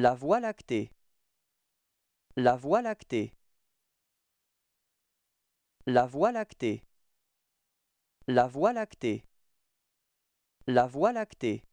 La Voie lactée. La Voie lactée. La Voie lactée. La Voie lactée. La Voie lactée.